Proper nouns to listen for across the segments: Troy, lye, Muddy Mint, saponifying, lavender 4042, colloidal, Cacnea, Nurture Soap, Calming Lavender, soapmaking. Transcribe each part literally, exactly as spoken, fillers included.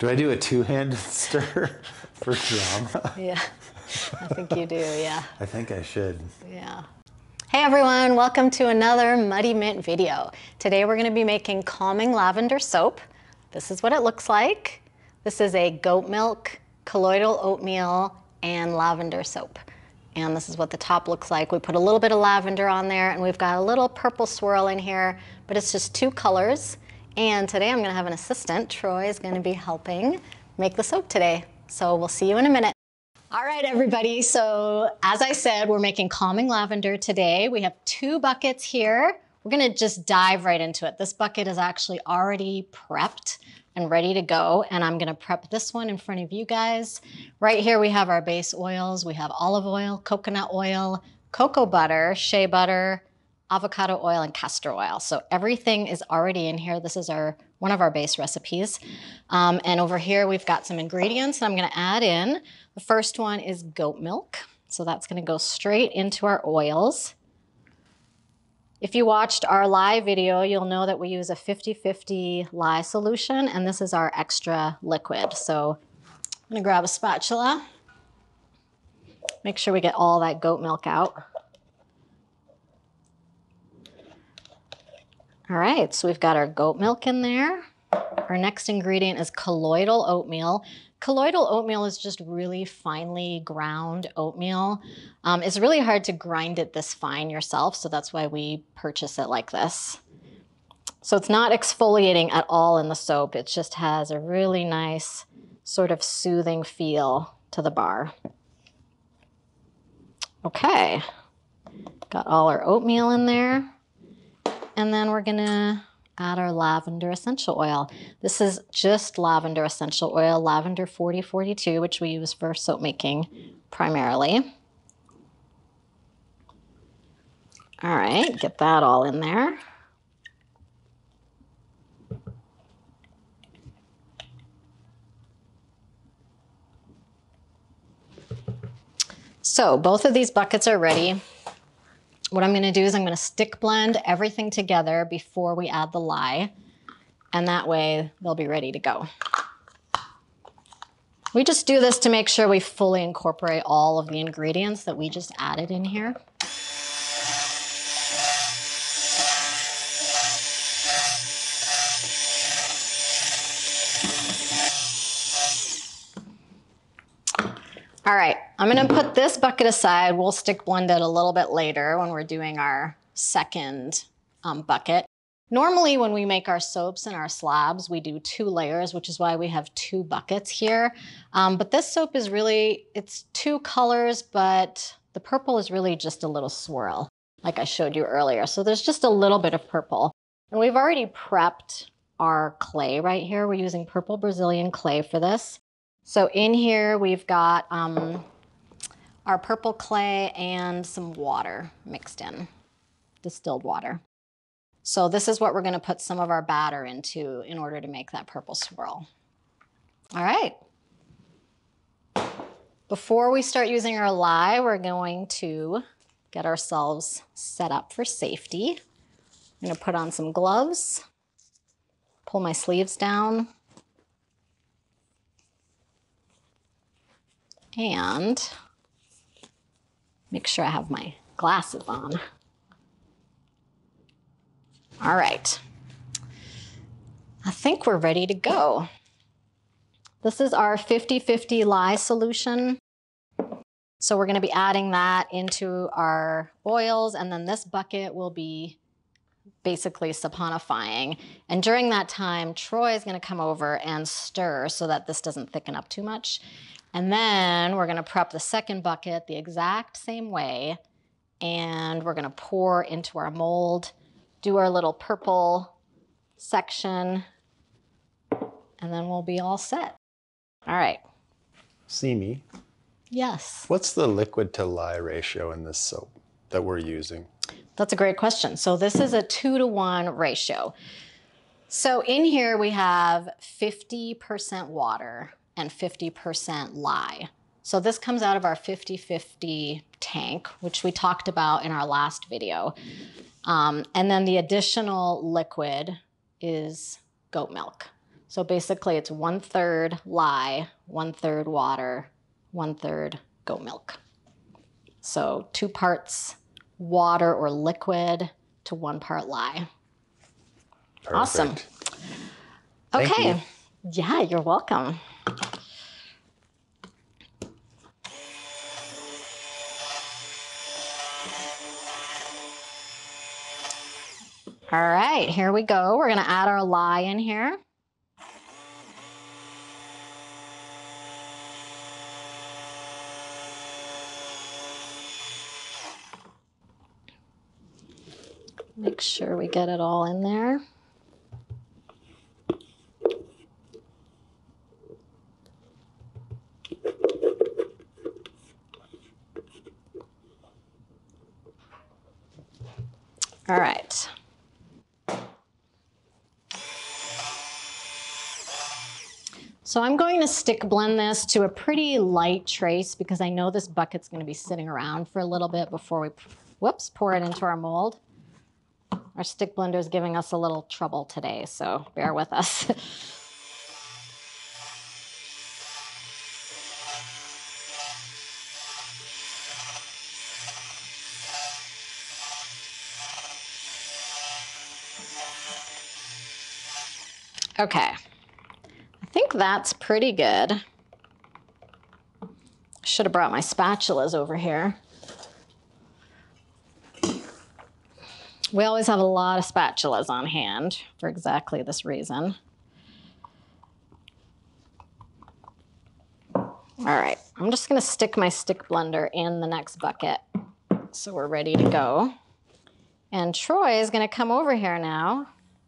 Do I do a two-handed stir for drama? Yeah, I think you do, yeah. I think I should. Yeah. Hey everyone, welcome to another Muddy Mint video. Today we're going to be making calming lavender soap. This is what it looks like. This is a goat milk, colloidal oatmeal, and lavender soap. And this is what the top looks like. We put a little bit of lavender on there, and we've got a little purple swirl in here, but it's just two colors. And today I'm going to have an assistant. Troy is going to be helping make the soap today. So we'll see you in a minute. All right, everybody. So as I said, we're making calming lavender today. We have two buckets here. We're going to just dive right into it. This bucket is actually already prepped and ready to go. And I'm going to prep this one in front of you guys. Right here, we have our base oils. We have olive oil, coconut oil, cocoa butter, shea butter, avocado oil, and castor oil. So everything is already in here. This is our one of our base recipes. Um, and over here, we've got some ingredients that I'm gonna add in. The first one is goat milk. So that's gonna go straight into our oils. If you watched our lye video, you'll know that we use a fifty fifty lye solution, and this is our extra liquid. So I'm gonna grab a spatula. Make sure we get all that goat milk out. All right, so we've got our goat milk in there. Our next ingredient is colloidal oatmeal. Colloidal oatmeal is just really finely ground oatmeal. Um, it's really hard to grind it this fine yourself, so that's why we purchase it like this. So it's not exfoliating at all in the soap. It just has a really nice sort of soothing feel to the bar. Okay, got all our oatmeal in there. And then we're gonna add our lavender essential oil. This is just lavender essential oil, lavender forty forty-two, which we use for soap making primarily. All right, get that all in there. So both of these buckets are ready. What I'm gonna do is I'm gonna stick blend everything together before we add the lye, and that way they'll be ready to go. We just do this to make sure we fully incorporate all of the ingredients that we just added in here. All right, I'm gonna put this bucket aside. We'll stick blend it a little bit later when we're doing our second um, bucket. Normally when we make our soaps and our slabs, we do two layers, which is why we have two buckets here. Um, but this soap is really, it's two colors, but the purple is really just a little swirl, like I showed you earlier. So there's just a little bit of purple. And we've already prepped our clay right here. We're using purple Brazilian clay for this. So in here, we've got um, our purple clay and some water mixed in, distilled water. So this is what we're gonna put some of our batter into in order to make that purple swirl. All right. Before we start using our lye, we're going to get ourselves set up for safety. I'm gonna put on some gloves, pull my sleeves down, and make sure I have my glasses on. All right, I think we're ready to go. This is our fifty fifty lye solution. So we're gonna be adding that into our oils, and then this bucket will be basically saponifying. And during that time, Troy is gonna come over and stir so that this doesn't thicken up too much. And then we're gonna prep the second bucket the exact same way, and we're gonna pour into our mold, do our little purple section, and then we'll be all set. All right. Simi. Yes. What's the liquid to lye ratio in this soap that we're using? That's a great question. So this is a two to one ratio. So in here we have fifty percent water and fifty percent lye. So this comes out of our fifty fifty tank, which we talked about in our last video. Um, and then the additional liquid is goat milk. So basically it's one third lye, one third water, one third goat milk. So two parts water or liquid to one part lye. Perfect. Awesome. Thank okay. You. Yeah, you're welcome. All right, here we go. We're gonna add our lye in here. Make sure we get it all in there. All right. So I'm going to stick blend this to a pretty light trace because I know this bucket's gonna be sitting around for a little bit before we, whoops, pour it into our mold. Our stick blender is giving us a little trouble today, so bear with us. Okay, I think that's pretty good. Should have brought my spatulas over here. We always have a lot of spatulas on hand for exactly this reason. All right, I'm just gonna stick my stick blender in the next bucket so we're ready to go. And Troy is gonna come over here now.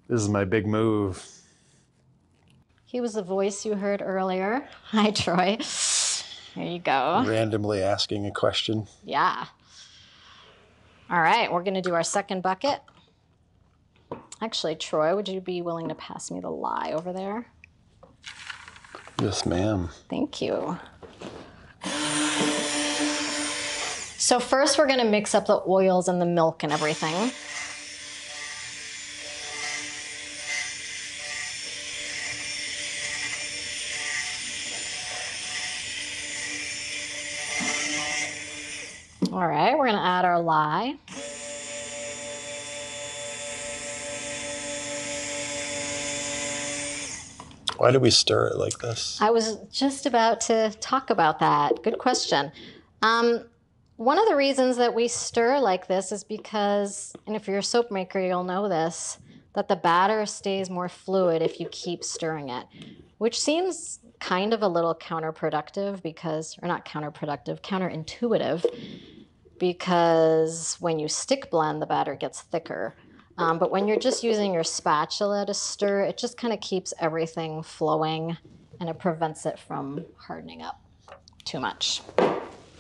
This is my big move. He was the voice you heard earlier. Hi, Troy. There you go. Randomly asking a question. Yeah. All right, we're gonna do our second bucket. Actually, Troy, would you be willing to pass me the lye over there? Yes, ma'am. Thank you. So first we're gonna mix up the oils and the milk and everything. All right, we're gonna add our lye. Why do we stir it like this? I was just about to talk about that. Good question. Um, one of the reasons that we stir like this is because, and if you're a soap maker, you'll know this, that the batter stays more fluid if you keep stirring it, which seems kind of a little counterproductive because, or not counterproductive, counterintuitive, because when you stick blend, the batter gets thicker. Um, but when you're just using your spatula to stir, it just kind of keeps everything flowing and it prevents it from hardening up too much.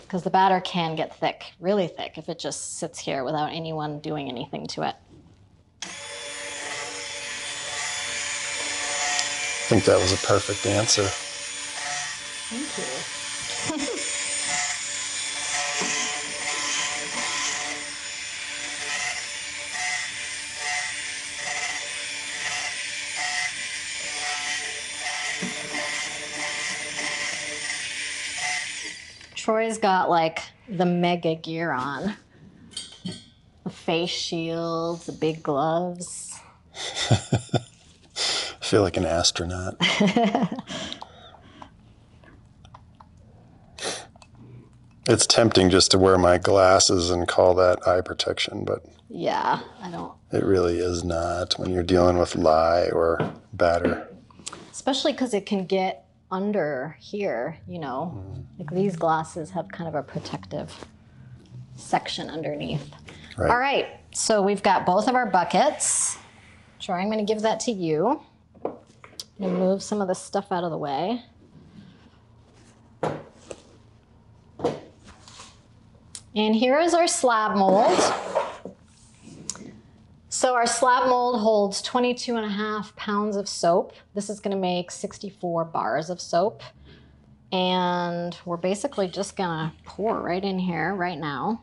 Because the batter can get thick, really thick, if it just sits here without anyone doing anything to it. I think that was a perfect answer. Thank you. Troy's got like the mega gear on. The face shields, the big gloves. I feel like an astronaut. It's tempting just to wear my glasses and call that eye protection, but yeah, I don't. It really is not when you're dealing with lye or batter. Especially because it can get under here, you know, like these glasses have kind of a protective section underneath. Right. All right, so we've got both of our buckets. Troy, I'm going to give that to you. I'm going to move some of this stuff out of the way. And here is our slab mold. So our slab mold holds twenty-two and a half pounds of soap. This is gonna make sixty-four bars of soap. And we're basically just gonna pour right in here right now.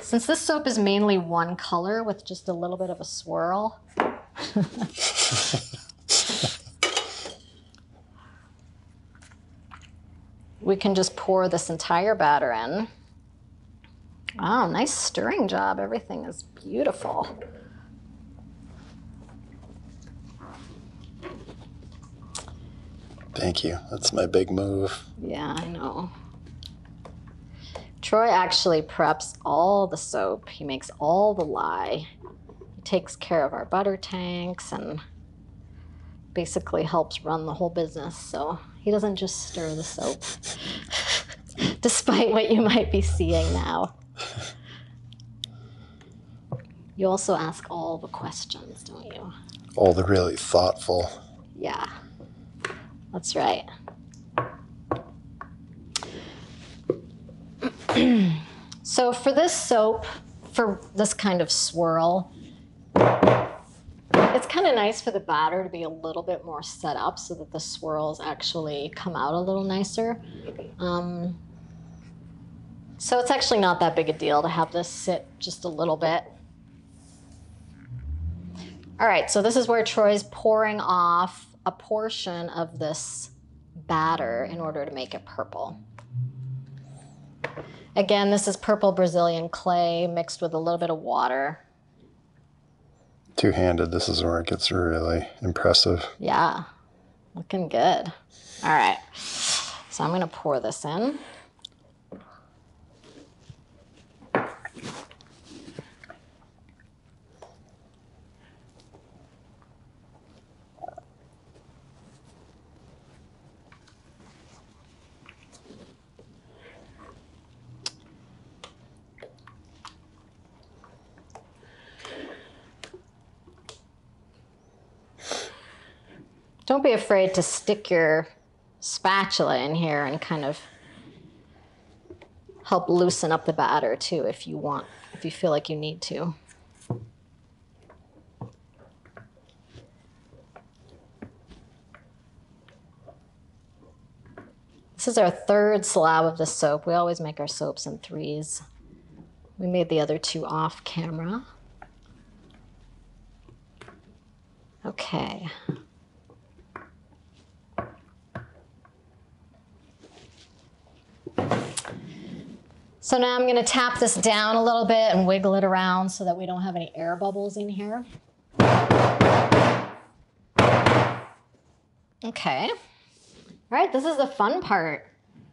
Since this soap is mainly one color with just a little bit of a swirl, we can just pour this entire batter in. Wow, nice stirring job. Everything is beautiful. Thank you. That's my big move. Yeah, I know. Troy actually preps all the soap. He makes all the lye. He takes care of our butter tanks and basically helps run the whole business. So he doesn't just stir the soap, despite what you might be seeing now. You also ask all the questions, don't you? All the really thoughtful. Yeah, that's right. So for this soap, for this kind of swirl, it's kind of nice for the batter to be a little bit more set up so that the swirls actually come out a little nicer. Um, so it's actually not that big a deal to have this sit just a little bit. All right, so this is where Troy's pouring off a portion of this batter in order to make it purple. Again, this is purple Brazilian clay mixed with a little bit of water. Two-handed, this is where it gets really impressive. Yeah, looking good. All right, so I'm gonna pour this in. Don't be afraid to stick your spatula in here and kind of help loosen up the batter too if you want, if you feel like you need to. This is our third slab of the soap. We always make our soaps in threes. We made the other two off camera. Okay. So now I'm going to tap this down a little bit and wiggle it around so that we don't have any air bubbles in here. Okay. All right, this is the fun part.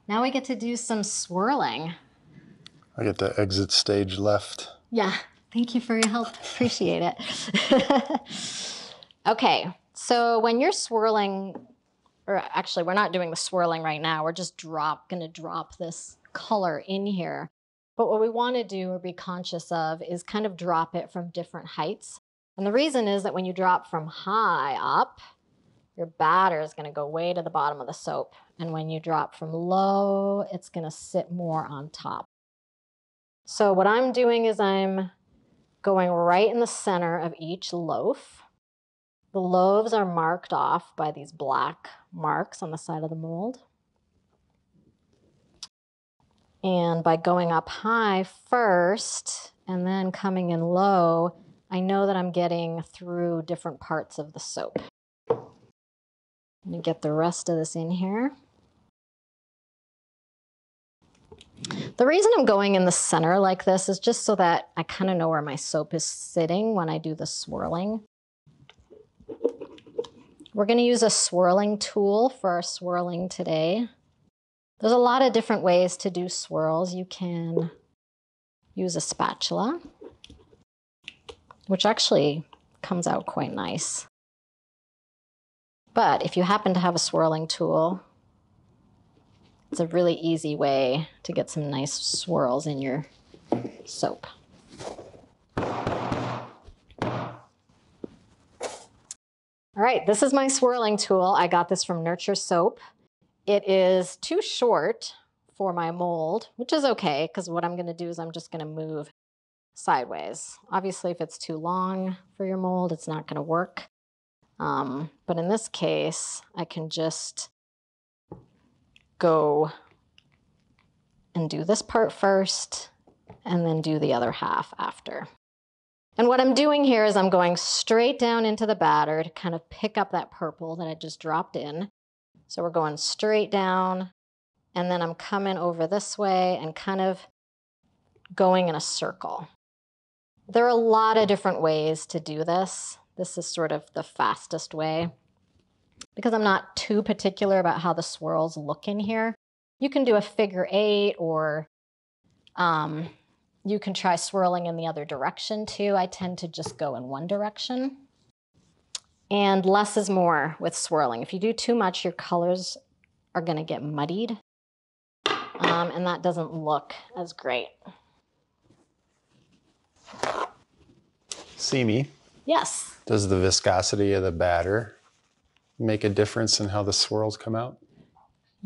Now we get to do some swirling. I get the exit stage left. Yeah, thank you for your help. Appreciate it. Okay, so when you're swirling, or actually we're not doing the swirling right now, we're just drop, going to drop this color in here. But what we want to do or be conscious of is kind of drop it from different heights. And the reason is that when you drop from high up, your batter is going to go way to the bottom of the soap. And when you drop from low, it's going to sit more on top. So what I'm doing is I'm going right in the center of each loaf. The loaves are marked off by these black marks on the side of the mold. And by going up high first and then coming in low, I know that I'm getting through different parts of the soap. I'm gonna get the rest of this in here. The reason I'm going in the center like this is just so that I kind of know where my soap is sitting when I do the swirling. We're gonna use a swirling tool for our swirling today. There's a lot of different ways to do swirls. You can use a spatula, which actually comes out quite nice. But if you happen to have a swirling tool, it's a really easy way to get some nice swirls in your soap. All right, this is my swirling tool. I got this from Nurture Soap. It is too short for my mold, which is okay, because what I'm gonna do is I'm just gonna move sideways. Obviously, if it's too long for your mold, it's not gonna work. Um, but in this case, I can just go and do this part first and then do the other half after. And what I'm doing here is I'm going straight down into the batter to kind of pick up that purple that I just dropped in. So we're going straight down and then I'm coming over this way and kind of going in a circle. There are a lot of different ways to do this. This is sort of the fastest way. Because I'm not too particular about how the swirls look in here, you can do a figure eight, or um, you can try swirling in the other direction too. I tend to just go in one direction. And less is more with swirling. If you do too much, your colors are going to get muddied, um, and that doesn't look as great. Simi. Yes. Does the viscosity of the batter make a difference in how the swirls come out?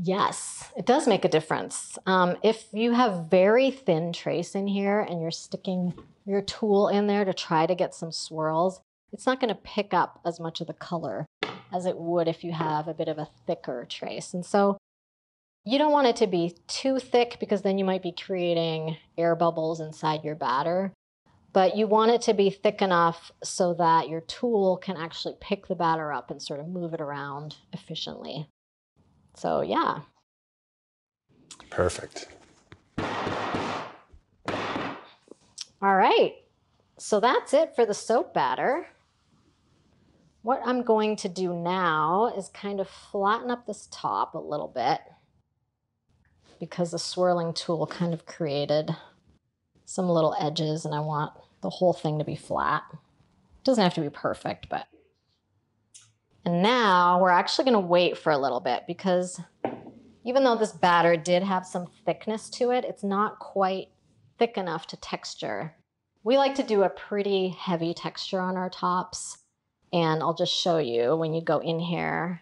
Yes, it does make a difference. Um, if you have very thin trace in here and you're sticking your tool in there to try to get some swirls, it's not going to pick up as much of the color as it would if you have a bit of a thicker trace. And so you don't want it to be too thick, because then you might be creating air bubbles inside your batter. But you want it to be thick enough so that your tool can actually pick the batter up and sort of move it around efficiently. So yeah. Perfect. All right. So that's it for the soap batter. What I'm going to do now is kind of flatten up this top a little bit, because the swirling tool kind of created some little edges, and I want the whole thing to be flat. It doesn't have to be perfect, but. And now we're actually gonna wait for a little bit, because even though this batter did have some thickness to it, it's not quite thick enough to texture. We like to do a pretty heavy texture on our tops, and I'll just show you when you go in here.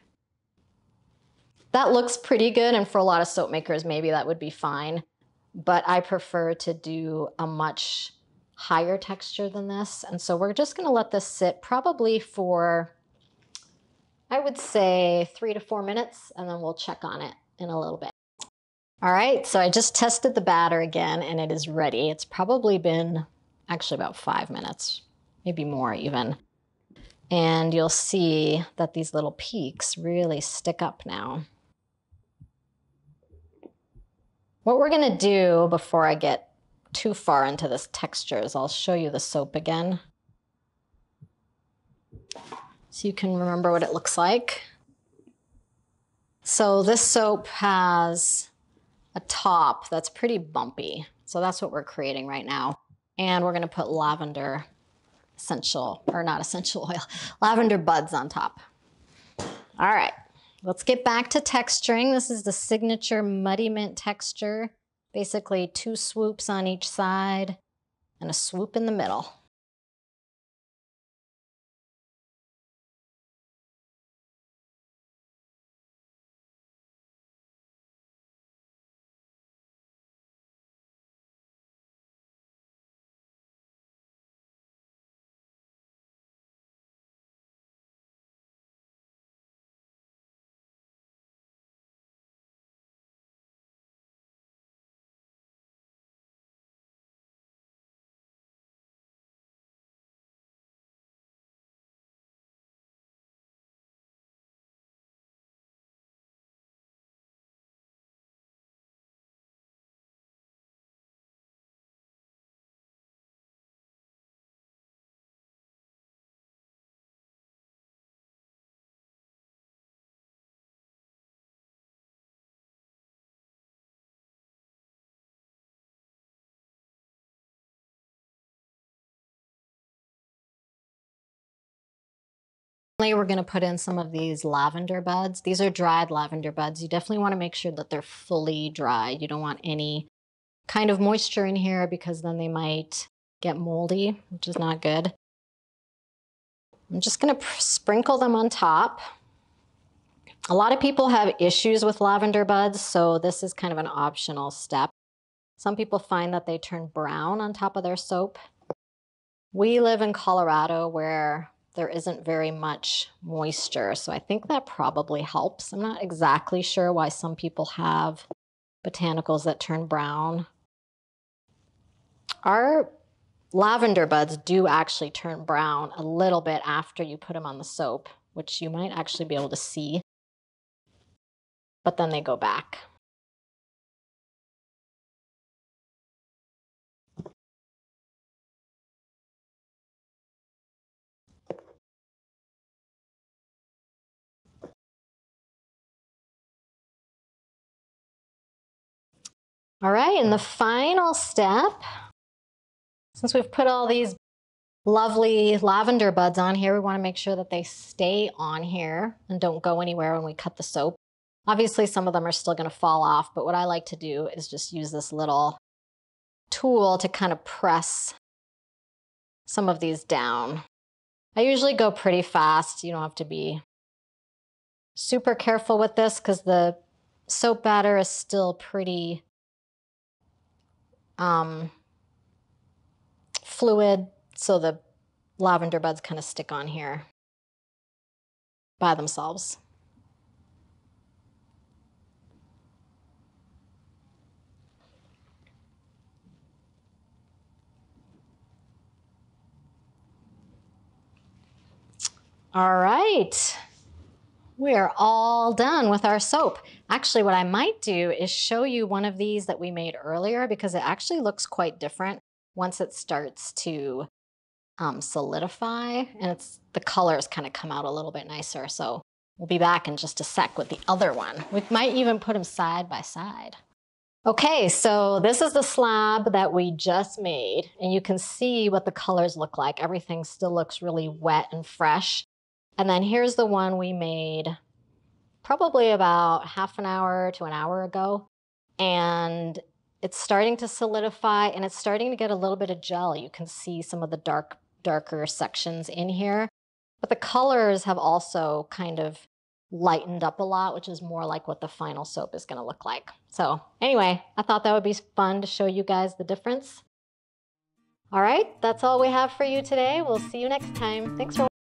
That looks pretty good, and for a lot of soap makers, maybe that would be fine. But I prefer to do a much higher texture than this. And so we're just gonna let this sit probably for, I would say three to four minutes, and then we'll check on it in a little bit. All right, so I just tested the batter again and it is ready. It's probably been actually about five minutes, maybe more even. And you'll see that these little peaks really stick up now. What we're gonna do before I get too far into this texture is I'll show you the soap again, so you can remember what it looks like. So this soap has a top that's pretty bumpy. So that's what we're creating right now. And we're gonna put lavender essential, or not essential oil, lavender buds on top. All right. Let's get back to texturing. This is the signature Muddy Mint texture. Basically two swoops on each side and a swoop in the middle. We're going to put in some of these lavender buds. These are dried lavender buds. You definitely want to make sure that they're fully dried. You don't want any kind of moisture in here, because then they might get moldy, which is not good. I'm just going to sprinkle them on top. A lot of people have issues with lavender buds, so this is kind of an optional step. Some people find that they turn brown on top of their soap. We live in Colorado, where there isn't very much moisture, so I think that probably helps. I'm not exactly sure why some people have botanicals that turn brown. Our lavender buds do actually turn brown a little bit after you put them on the soap, which you might actually be able to see, but then they go back. All right, and the final step, since we've put all these lovely lavender buds on here, we want to make sure that they stay on here and don't go anywhere when we cut the soap. Obviously, some of them are still going to fall off, but what I like to do is just use this little tool to kind of press some of these down. I usually go pretty fast. You don't have to be super careful with this because the soap batter is still pretty um, fluid, so the lavender buds kind of stick on here by themselves. All right, we're all done with our soap. Actually, what I might do is show you one of these that we made earlier because it actually looks quite different once it starts to um, solidify, and it's the colors kind of come out a little bit nicer. So we'll be back in just a sec with the other one. We might even put them side by side. Okay, so this is the slab that we just made, and you can see what the colors look like. Everything still looks really wet and fresh. And then here's the one we made probably about half an hour to an hour ago. And it's starting to solidify and it's starting to get a little bit of gel. You can see some of the dark, darker sections in here. But the colors have also kind of lightened up a lot, which is more like what the final soap is going to look like. So anyway, I thought that would be fun to show you guys the difference. All right, that's all we have for you today. We'll see you next time. Thanks for watching.